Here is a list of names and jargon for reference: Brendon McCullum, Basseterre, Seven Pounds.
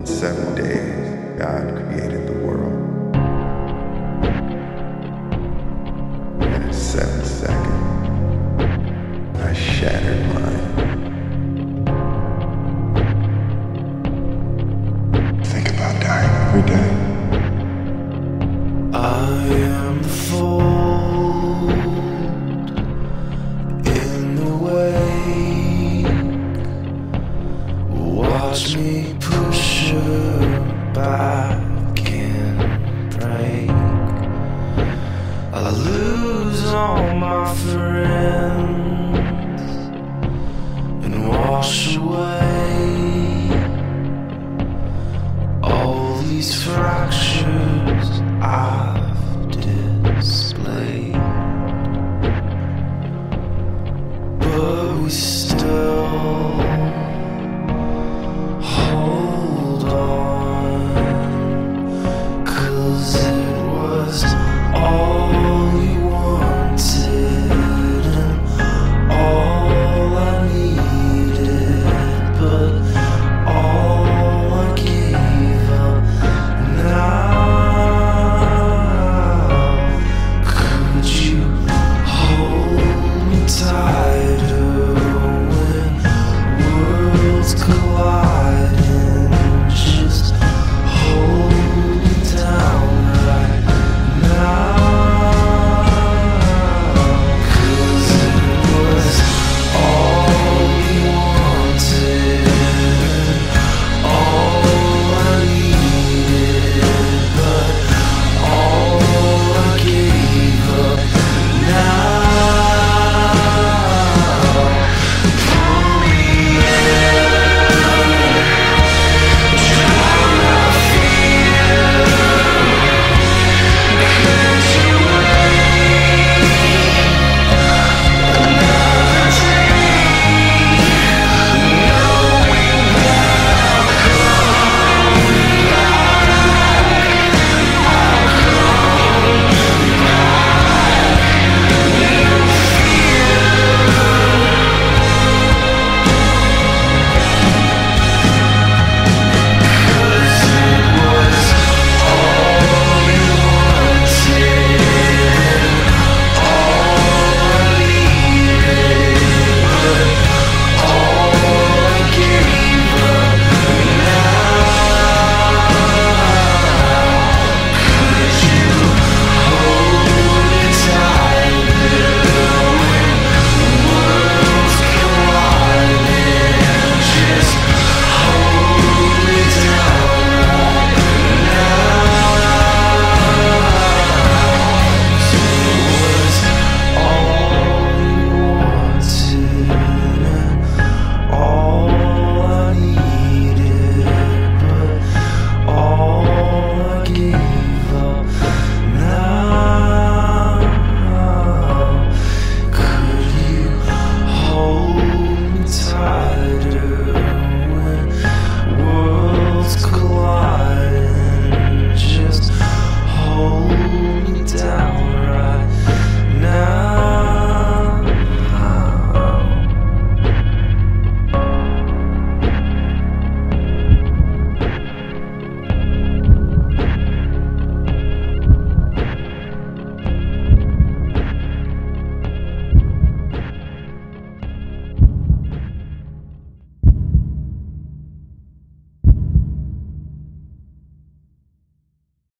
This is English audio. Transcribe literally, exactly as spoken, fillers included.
In seven days, God created the world. And in seven seconds, I shattered mine. Think about dying every day. I am fold in the wake. Watch me push back and break. I lose all my friends and wash away all these fragments.